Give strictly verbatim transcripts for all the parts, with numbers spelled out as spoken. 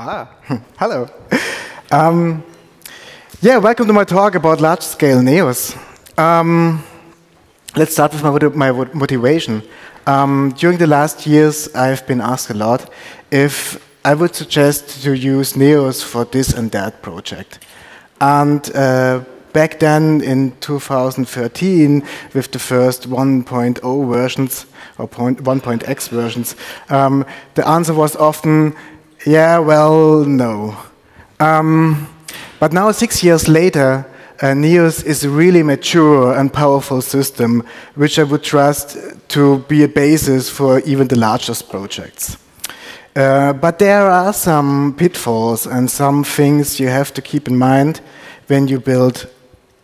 Ah, hello. Um, yeah, welcome to my talk about large-scale Neos. Um, let's start with my, my motivation. Um, during the last years, I've been asked a lot if I would suggest to use Neos for this and that project. And uh, back then, in two thousand thirteen, with the first one point oh versions, or one point X versions, um, the answer was often, yeah, well, no. Um, but now, six years later, uh, Neos is a really mature and powerful system, which I would trust to be a basis for even the largest projects. Uh, but there are some pitfalls and some things you have to keep in mind when you build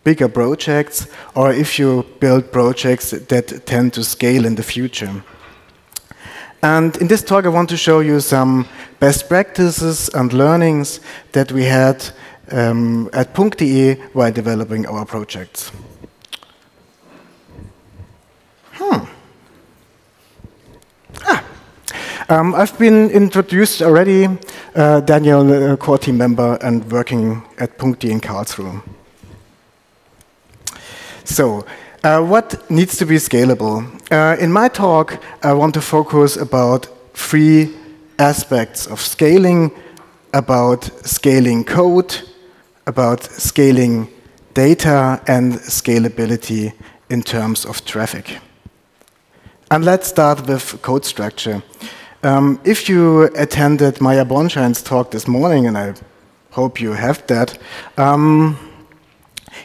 bigger projects, or if you build projects that tend to scale in the future. And in this talk, I want to show you some best practices and learnings that we had um, at punkt punkt de while developing our projects. Hmm. Ah. Um, I've been introduced already, uh, Daniel, a core team member and working at punkt punkt de in Karlsruhe. So, uh, what needs to be scalable? Uh, in my talk, I want to focus about three aspects of scaling, about scaling code, about scaling data, and scalability in terms of traffic. And let's start with code structure. Um, if you attended Maya Bornschein's talk this morning, and I hope you have that, um,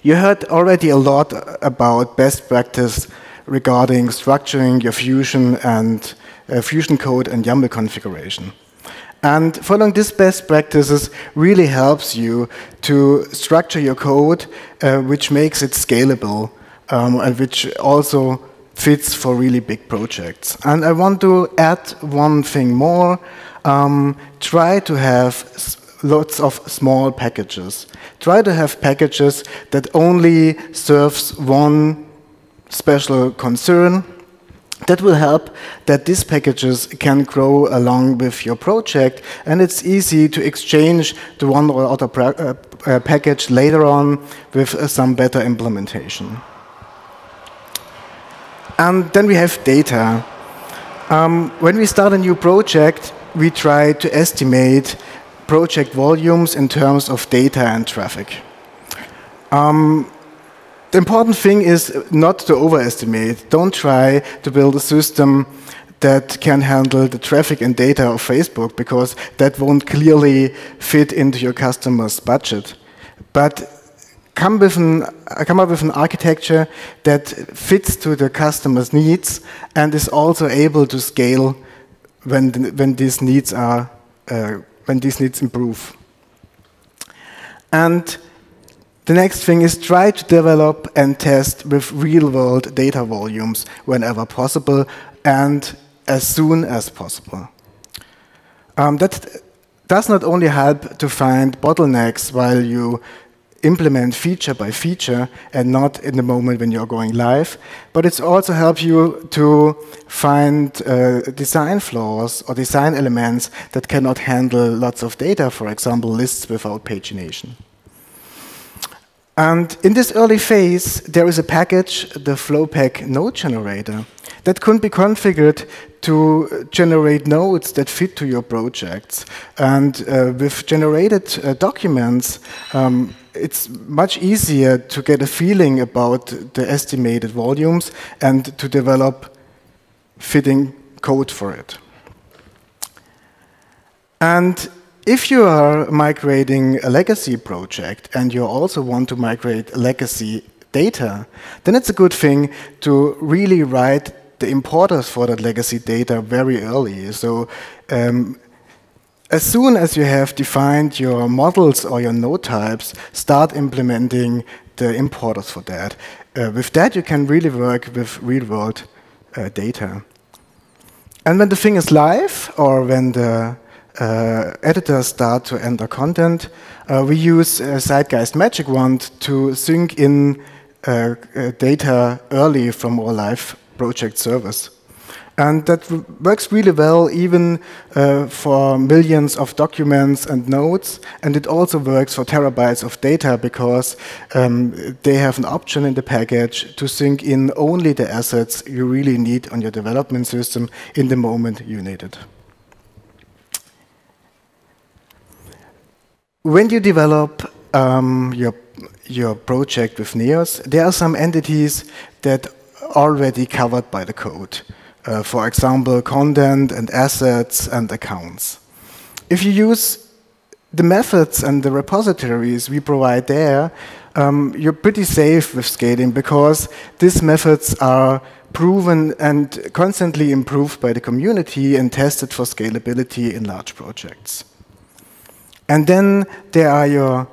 you heard already a lot about best practice regarding structuring your Fusion and uh, Fusion code and YAML configuration. And following these best practices really helps you to structure your code, uh, which makes it scalable, um, and which also fits for really big projects. And I want to add one thing more. Um, try to have lots of small packages. Try to have packages that only serves one special concern. That will help that these packages can grow along with your project, and it's easy to exchange the one or other uh, uh, package later on with uh, some better implementation. And then we have data. Um, when we start a new project, we try to estimate project volumes in terms of data and traffic. Um, the important thing is not to overestimate. Don't try to build a system that can handle the traffic and data of Facebook, because that won't clearly fit into your customer's budget. But Come, with an, come up with an architecture that fits to the customer's needs and is also able to scale when, the, when these needs are uh, when these needs improve. And the next thing is try to develop and test with real-world data volumes whenever possible and as soon as possible. Um, that does not only help to find bottlenecks while you implement feature by feature and not in the moment when you're going live, but it's also helps you to find uh, design flaws or design elements that cannot handle lots of data, for example, lists without pagination. And in this early phase, there is a package, the Flowpack node generator, that could be configured to generate nodes that fit to your projects. And uh, with generated uh, documents, um, it's much easier to get a feeling about the estimated volumes and to develop fitting code for it. And if you are migrating a legacy project and you also want to migrate legacy data, then it's a good thing to really write the importers for that legacy data very early. So um, as soon as you have defined your models or your node types, start implementing the importers for that. Uh, with that, you can really work with real-world uh, data. And when the thing is live, or when the uh, editors start to enter content, uh, we use uh, Sidegeist Magic Wand to sync in uh, uh, data early from our live project service. And that works really well even uh, for millions of documents and nodes. And it also works for terabytes of data because um, they have an option in the package to sync in only the assets you really need on your development system in the moment you need it. When you develop um, your, your project with Neos, there are some entities that are already covered by the code. Uh, for example, content and assets and accounts. If you use the methods and the repositories we provide there, um, you're pretty safe with scaling because these methods are proven and constantly improved by the community and tested for scalability in large projects. And then there are your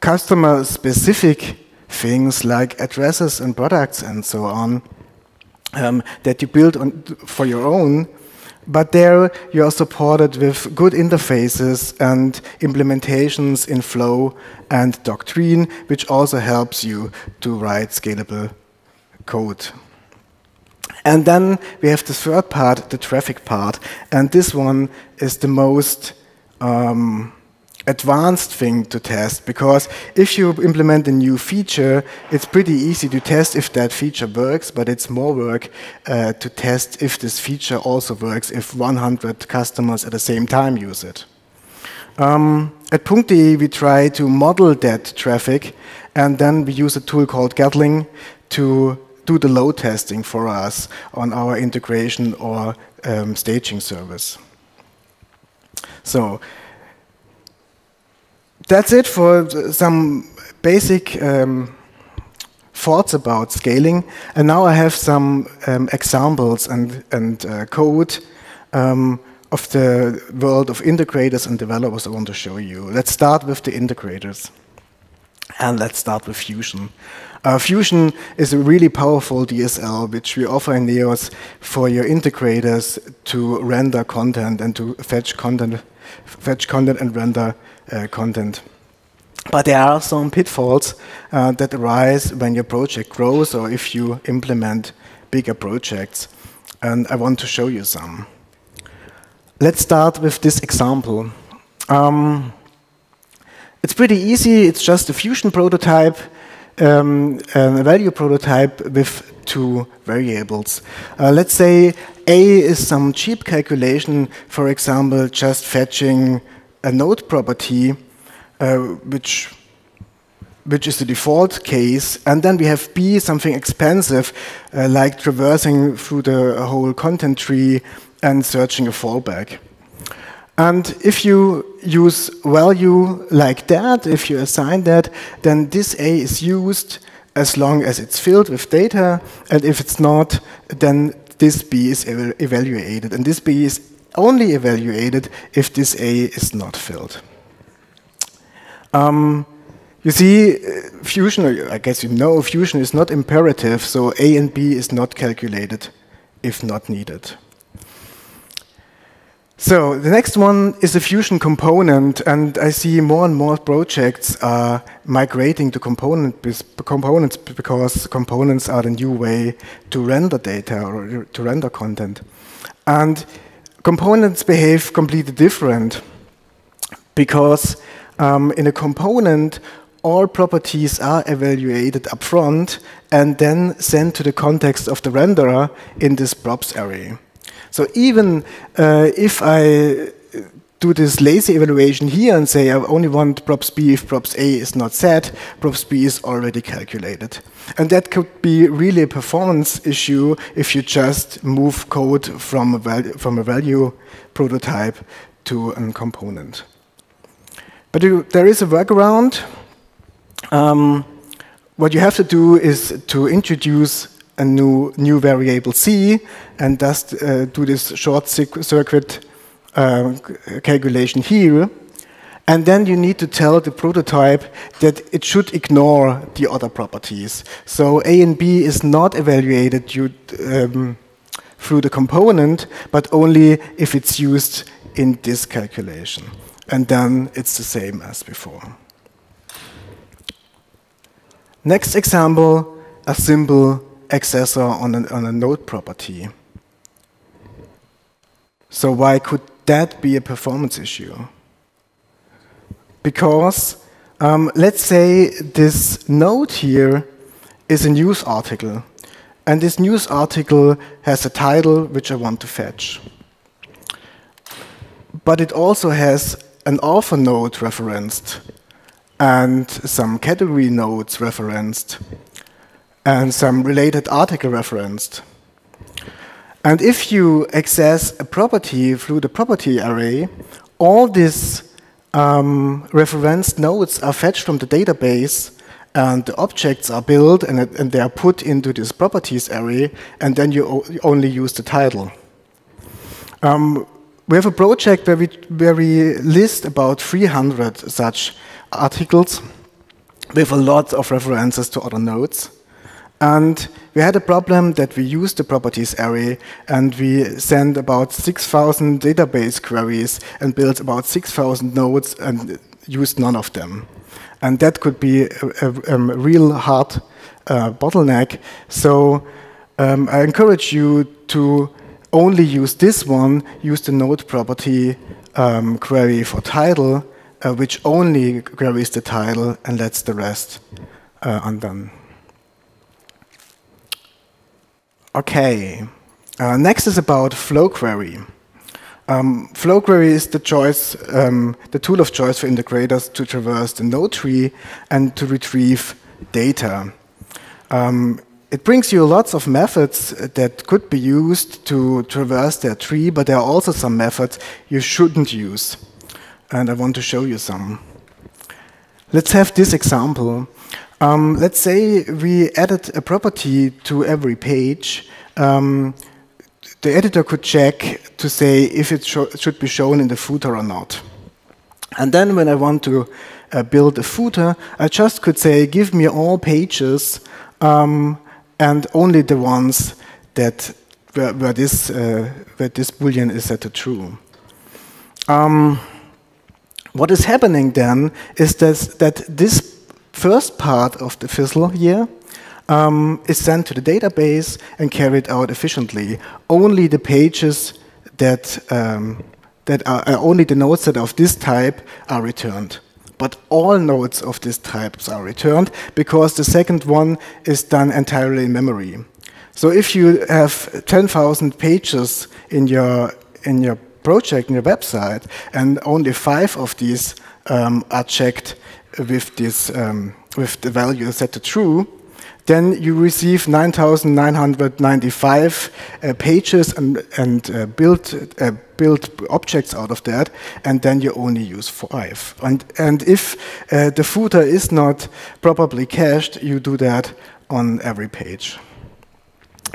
customer-specific things like addresses and products and so on. Um, that you build on for your own, but there you are supported with good interfaces and implementations in Flow and Doctrine, which also helps you to write scalable code. And then we have the third part, the traffic part, and this one is the most um, advanced thing to test, because if you implement a new feature, it's pretty easy to test if that feature works, but it's more work uh, to test if this feature also works if one hundred customers at the same time use it. Um, at punkt punkt de we try to model that traffic, and then we use a tool called Gatling to do the load testing for us on our integration or um, staging service. So that's it for some basic um, thoughts about scaling. And now I have some um, examples and, and uh, code um, of the world of integrators and developers I want to show you. Let's start with the integrators. And let's start with Fusion. Uh, Fusion is a really powerful D S L which we offer in Neos for your integrators to render content and to fetch content, fetch content and render Uh, content. But there are some pitfalls uh, that arise when your project grows or if you implement bigger projects. And I want to show you some. Let's start with this example. Um, it's pretty easy. It's just a Fusion prototype, um, a value prototype with two variables. Uh, let's say A is some cheap calculation, for example, just fetching a node property, uh, which, which is the default case, and then we have B, something expensive, uh, like traversing through the whole content tree and searching a fallback. And if you use value like that, if you assign that, then this A is used as long as it's filled with data, and if it's not, then this B is ev- evaluated, and this B is only evaluated if this A is not filled. Um, you see, Fusion, I guess you know, Fusion is not imperative, so A and B is not calculated if not needed. So the next one is a Fusion component, and I see more and more projects are migrating to component components because components are the new way to render data or to render content. And components behave completely different because um, in a component, all properties are evaluated upfront and then sent to the context of the renderer in this props array. So even uh, if I do this lazy evaluation here and say I only want props B if props A is not set, props B is already calculated. And that could be really a performance issue if you just move code from a value, from a value prototype to a component. But you, there is a workaround. Um, what you have to do is to introduce a new, new variable C and thus uh, do this short circuit Uh, calculation here, and then you need to tell the prototype that it should ignore the other properties. So A and B is not evaluated due, um, through the component, but only if it's used in this calculation. And then it's the same as before. Next example, a simple accessor on, an, on a node property. So why could that be a performance issue? Because um, let's say this node here is a news article. And this news article has a title which I want to fetch. But it also has an author node referenced and some category nodes referenced and some related article referenced. And if you access a property through the property array, all these um, referenced nodes are fetched from the database, and the objects are built and, it, and they are put into this properties array, and then you only use the title. Um, we have a project where we, where we list about three hundred such articles with a lot of references to other nodes. And we had a problem that we used the properties array and we sent about six thousand database queries and built about six thousand nodes and used none of them. And that could be a, a, a real hard uh, bottleneck. So um, I encourage you to only use this one, use the node property um, query for title, uh, which only queries the title and lets the rest uh, undone. Okay, uh, next is about Flow Query. Um, Flow Query is the choice, um, the tool of choice for integrators to traverse the node tree and to retrieve data. Um, it brings you lots of methods that could be used to traverse their tree, but there are also some methods you shouldn't use. And I want to show you some. Let's have this example. Um, let's say we added a property to every page. Um, the editor could check to say if it sh should be shown in the footer or not. And then when I want to uh, build a footer, I just could say, give me all pages um, and only the ones that where, where, this, uh, where this boolean is set to true. Um, what is happening then is this, that this first part of the fizzle here um, is sent to the database and carried out efficiently. Only the pages that um, that are uh, only the nodes that are of this type are returned. But all nodes of this types are returned because the second one is done entirely in memory. So if you have ten thousand pages in your in your project in your website and only five of these um, are checked with this um, with the value set to true, then you receive nine thousand nine hundred ninety-five uh, pages and, and uh, build uh, build objects out of that, and then you only use five. And and if uh, the footer is not properly cached, you do that on every page.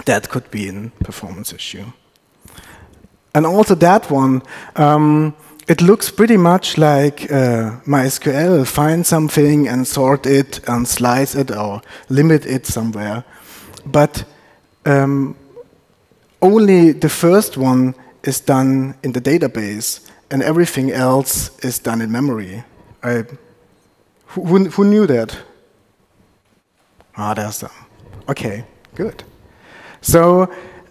That could be a performance issue. And also that one. Um, It looks pretty much like uh, MySQL, find something and sort it and slice it or limit it somewhere. But um, only the first one is done in the database and everything else is done in memory. I, who, who knew that? Ah, there's some. Okay, good. So,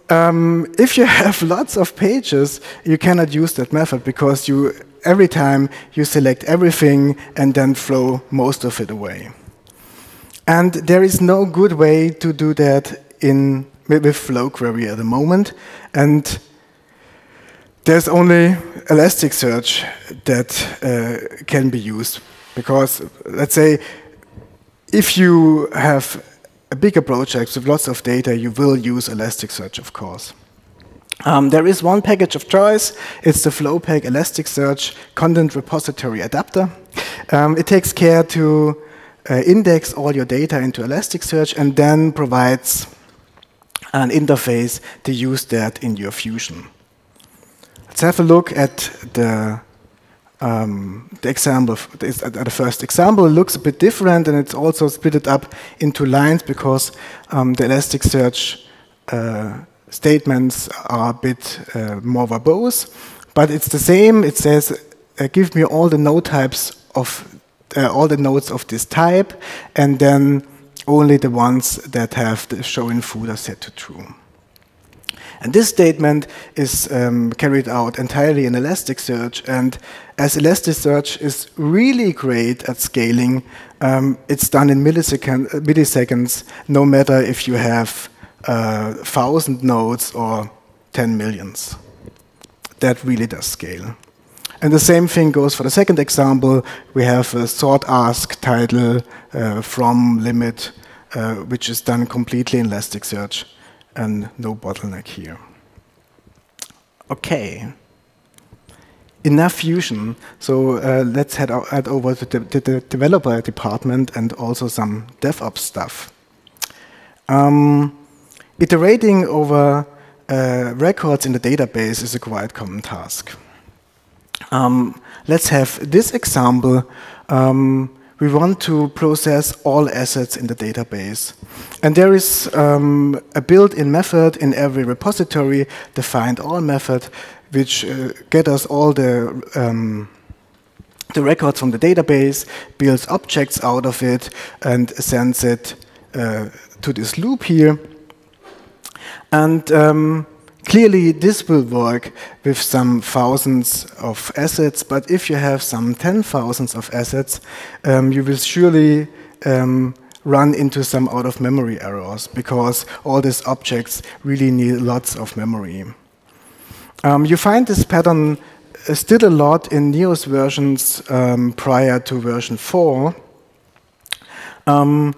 Um, if you have lots of pages, you cannot use that method because you every time you select everything and then throw most of it away. And there is no good way to do that in with Flow Query at the moment. And there's only Elasticsearch that uh, can be used because let's say if you have bigger projects with lots of data, you will use Elasticsearch, of course. Um, there is one package of choice. It's the Flowpack Elasticsearch Content Repository Adapter. Um, it takes care to uh, index all your data into Elasticsearch and then provides an interface to use that in your Fusion. Let's have a look at the Um, the example, the first example looks a bit different, and it's also split it up into lines because um, the Elasticsearch uh, statements are a bit uh, more verbose. But it's the same. It says, uh, "Give me all the node types of uh, all the nodes of this type, and then only the ones that have the show in footer set to true." And this statement is um, carried out entirely in Elasticsearch, and as Elasticsearch is really great at scaling, um, it's done in millisecond, milliseconds, no matter if you have uh, one thousand nodes or ten millions. That really does scale. And the same thing goes for the second example. We have a sort ask title uh, from limit, uh, which is done completely in Elasticsearch, and no bottleneck here. Okay, enough Fusion. So uh, let's head, head over to the, to the developer department and also some DevOps stuff. Um, iterating over uh, records in the database is a quite common task. Um, let's have this example. Um, we want to process all assets in the database. And there is um, a built-in method in every repository, the find all method, which uh, gets us all the, um, the records from the database, builds objects out of it, and sends it uh, to this loop here. And um, clearly, this will work with some thousands of assets, but if you have some ten thousands of assets, um, you will surely um, run into some out-of-memory errors, because all these objects really need lots of memory. Um, you find this pattern still a lot in Neos versions um, prior to version four. Um,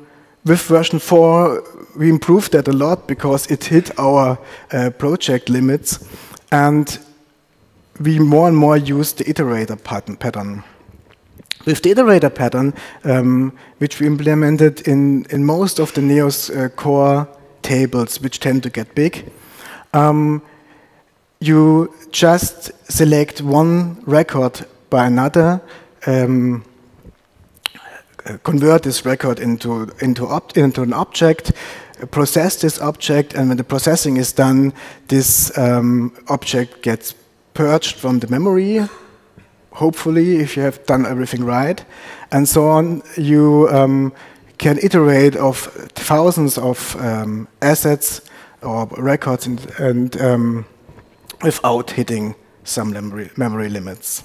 With version four, we improved that a lot because it hit our uh, project limits, and we more and more used the iterator pattern. With the iterator pattern, um, which we implemented in, in most of the Neos uh, core tables, which tend to get big, um, you just select one record by another, um, convert this record into into, op into an object, process this object, and when the processing is done, this um, object gets purged from the memory, hopefully, if you have done everything right, and so on. You um, can iterate of thousands of um, assets or records and, and um, without hitting some memory, memory limits.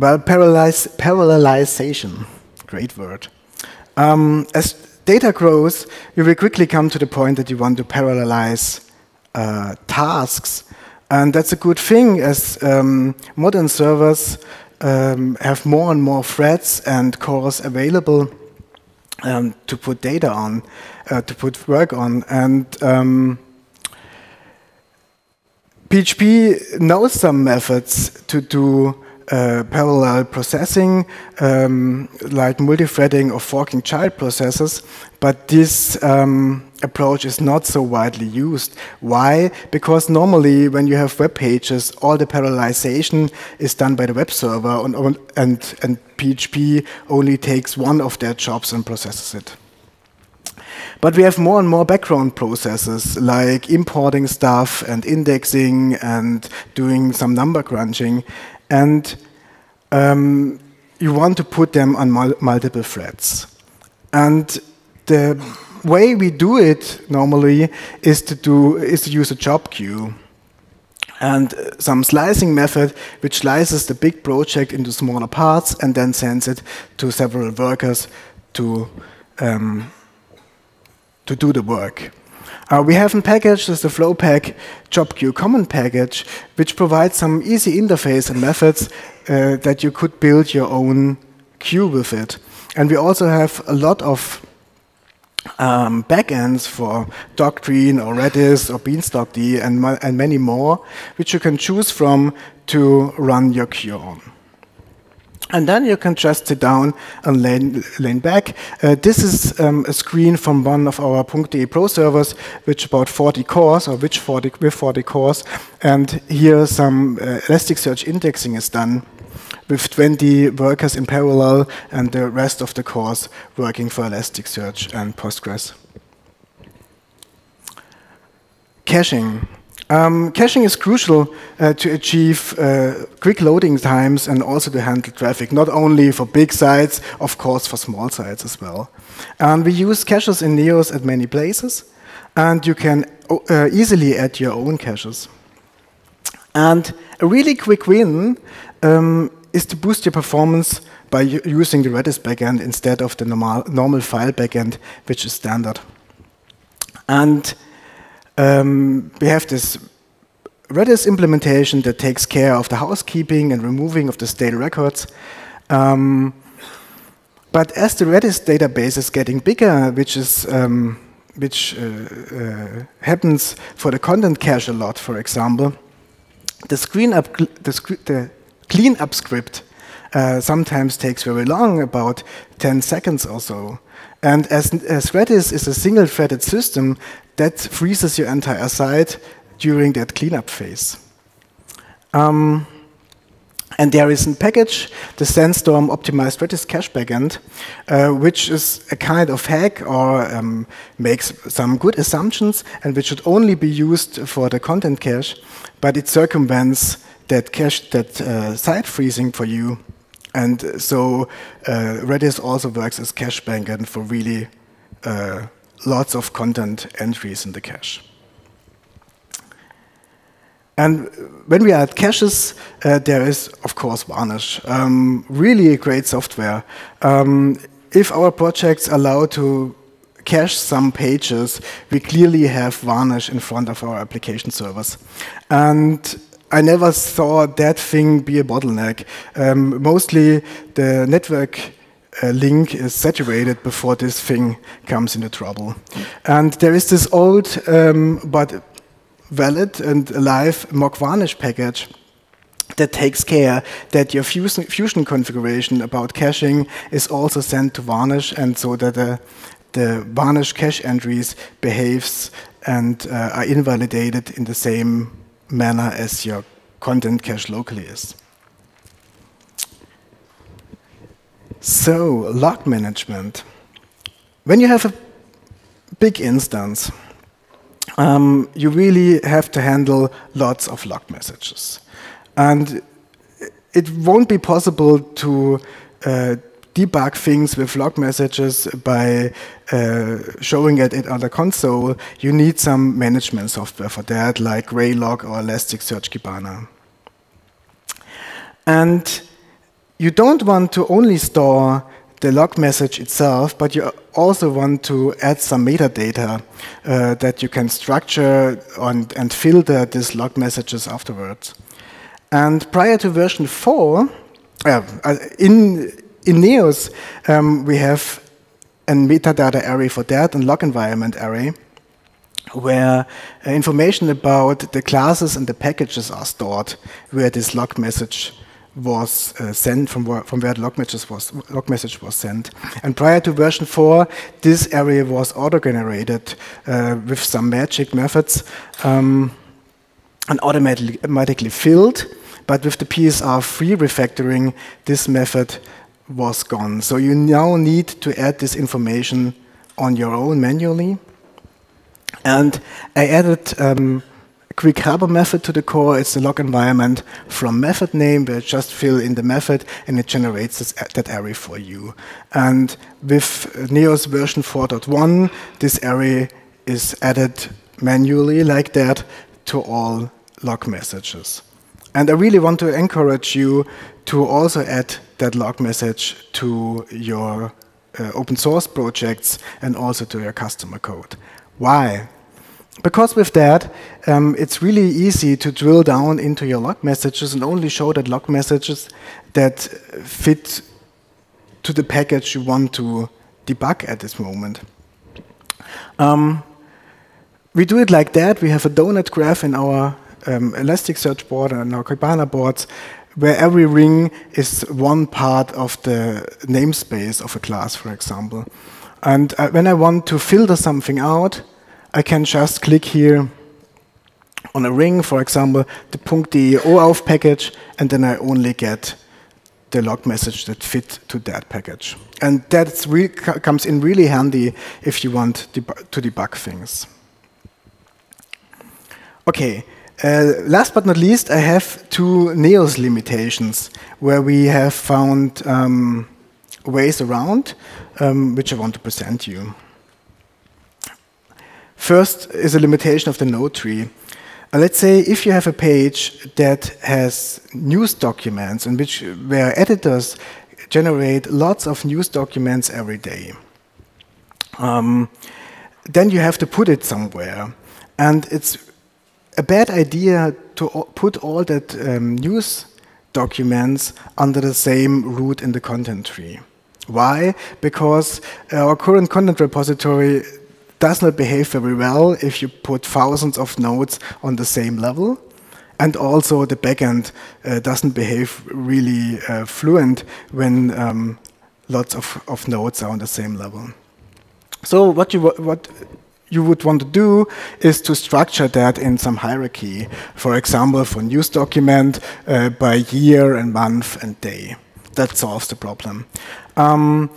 Well, parallelization, great word. Um, as data grows, you will quickly come to the point that you want to parallelize uh, tasks. And that's a good thing, as um, modern servers um, have more and more threads and cores available um, to put data on, uh, to put work on. And um, P H P knows some methods to do Uh, parallel processing, um, like multi-threading or forking child processes, but this um, approach is not so widely used. Why? Because normally when you have web pages, all the parallelization is done by the web server, and, and, and P H P only takes one of their jobs and processes it. But we have more and more background processes, like importing stuff and indexing and doing some number crunching. And um, you want to put them on mul multiple threads. And the way we do it normally is to, do, is to use a job queue and some slicing method, which slices the big project into smaller parts and then sends it to several workers to, um, to do the work. Uh, we have a package, this is the Flowpack JobQ Common package, which provides some easy interface and methods uh, that you could build your own queue with it. And we also have a lot of um, backends for Doctrine or Redis or Beanstalk dot D E and, and many more, which you can choose from to run your queue on. And then you can just sit down and lean, lean back. Uh, this is um, a screen from one of our punkt dot D E Pro servers, which about forty cores, or which forty, with forty cores. And here some uh, Elasticsearch indexing is done with twenty workers in parallel and the rest of the cores working for Elasticsearch and Postgres. Caching. Um, caching is crucial uh, to achieve uh, quick loading times and also to handle traffic, not only for big sites, of course for small sites as well. And we use caches in Neos at many places, and you can uh, easily add your own caches. And a really quick win um, is to boost your performance by using the Redis backend instead of the normal, normal file backend, which is standard. And Um, we have this Redis implementation that takes care of the housekeeping and removing of the stale records. Um, but as the Redis database is getting bigger, which, is, um, which uh, uh, happens for the content cache a lot, for example, the, screen up, the, sc the cleanup script uh, sometimes takes very long, about ten seconds or so. And as, as Redis is a single-threaded system, that freezes your entire site during that cleanup phase. Um, and there is a package, the Sandstorm-optimized Redis cache backend, uh, which is a kind of hack or um, makes some good assumptions and which should only be used for the content cache, but it circumvents that cache, that uh, site freezing for you. And so uh, Redis also works as cache backend for really uh, lots of content entries in the cache. And when we add caches, uh, there is, of course, Varnish. Um, really a great software. Um, if our projects allow to cache some pages, we clearly have Varnish in front of our application servers. And I never saw that thing be a bottleneck. Um, mostly the network uh, link is saturated before this thing comes into trouble. And there is this old um, but valid and alive mock Varnish package that takes care that your Fusion, fusion configuration about caching is also sent to Varnish, and so that the, the Varnish cache entries behaves and uh, are invalidated in the same manner as your content cache locally is. So, log management. When you have a big instance, um, you really have to handle lots of log messages. And it won't be possible to uh, debug things with log messages by uh, showing it on the console. You need some management software for that, like Graylog or Elasticsearch Kibana. And you don't want to only store the log message itself, but you also want to add some metadata uh, that you can structure and, and filter these log messages afterwards. And prior to version four, uh, in In Neos, um, we have a metadata array for that and log environment array, where uh, information about the classes and the packages are stored, where this log message was uh, sent, from where, from where the log message was, log message was sent. And prior to version four, this array was auto-generated uh, with some magic methods um, and automatically filled, but with the P S R three refactoring, this method was gone. So you now need to add this information on your own manually. And I added um, a quick helper method to the core. It's a log environment from method name, where you just fill in the method and it generates this, that array for you. And with Neos version four point one, this array is added manually like that to all log messages. And I really want to encourage you to also add that log message to your uh, open source projects and also to your customer code. Why? Because with that, um, it's really easy to drill down into your log messages and only show that log messages that fit to the package you want to debug at this moment. Um, we do it like that. We have a donut graph in our um, Elasticsearch board and our Kibana boards, where every ring is one part of the namespace of a class, for example. And uh, when I want to filter something out, I can just click here on a ring, for example, the punkt punkt D E oauth package, and then I only get the log message that fit to that package. And that comes in really handy if you want deb to debug things. Okay, Uh, last but not least, I have two Neos limitations where we have found um, ways around, um, which I want to present you. First is a limitation of the node tree. Uh, let's say if you have a page that has news documents in which where editors generate lots of news documents every day, um, then you have to put it somewhere, and it's a bad idea to put all that um, news documents under the same root in the content tree. Why? Because our current content repository does not behave very well if you put thousands of nodes on the same level, and also the backend uh, doesn't behave really uh, fluent when um, lots of, of nodes are on the same level. So what you what you would want to do is to structure that in some hierarchy. For example, for news document uh, by year and month and day. That solves the problem. Um,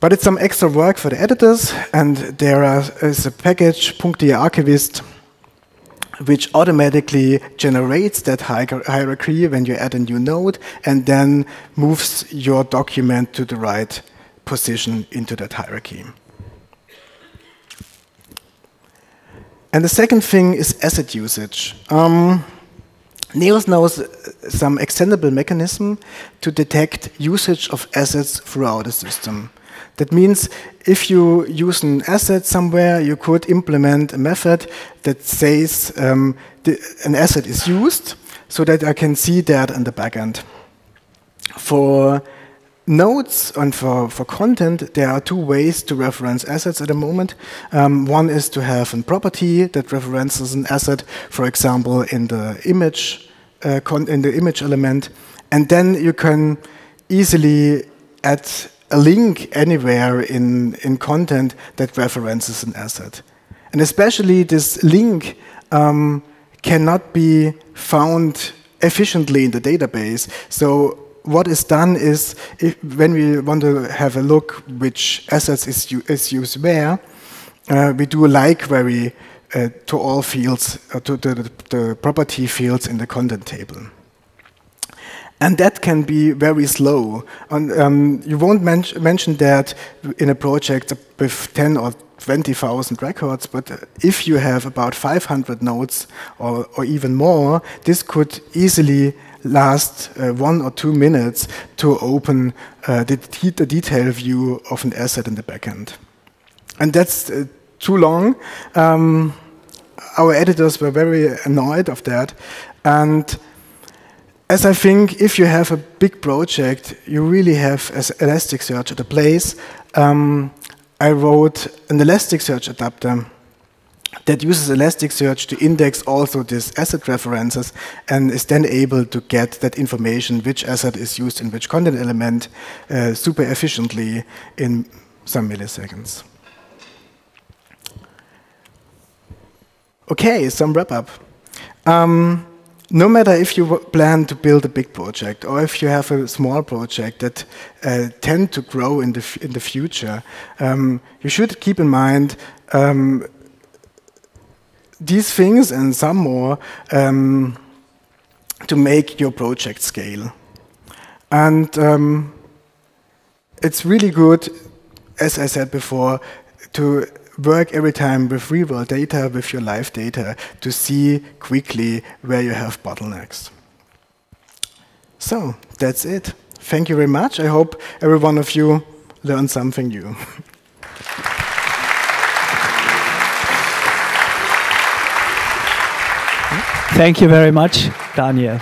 but it's some extra work for the editors, and there are, is a package, Punkt.Archivist, which automatically generates that hierarchy when you add a new node, and then moves your document to the right position into that hierarchy. And the second thing is asset usage. Um, Neos knows some extendable mechanism to detect usage of assets throughout the system. That means if you use an asset somewhere, you could implement a method that says um, the, an asset is used, so that I can see that in the backend. For nodes and for, for content, there are two ways to reference assets at the moment. Um, one is to have a property that references an asset, for example, in the image uh, con in the image element, and then you can easily add a link anywhere in in content that references an asset. And especially this link um, cannot be found efficiently in the database. So what is done is, if, when we want to have a look which assets is, is used where, uh, we do a like query uh, to all fields, uh, to the, the property fields in the content table. And that can be very slow. And, um, you won't men mention that in a project with ten or twenty thousand records, but if you have about five hundred nodes or, or even more, this could easily last uh, one or two minutes to open uh, the, de the detail view of an asset in the backend. And that's uh, too long. Um, our editors were very annoyed of that. And as I think, if you have a big project, you really have as Elasticsearch at a place. Um, I wrote an Elasticsearch adapter that uses Elasticsearch to index also these asset references, and is then able to get that information, which asset is used in which content element, uh, super efficiently in some milliseconds. Okay, some wrap up. Um, No matter if you plan to build a big project or if you have a small project that uh, tend to grow in the f in the future, um, you should keep in mind um, these things and some more um, to make your project scale. And um, it's really good, as I said before, to work every time with real-world data, with your live data, to see quickly where you have bottlenecks. So, that's it. Thank you very much. I hope every one of you learned something new. Thank you very much, Daniel.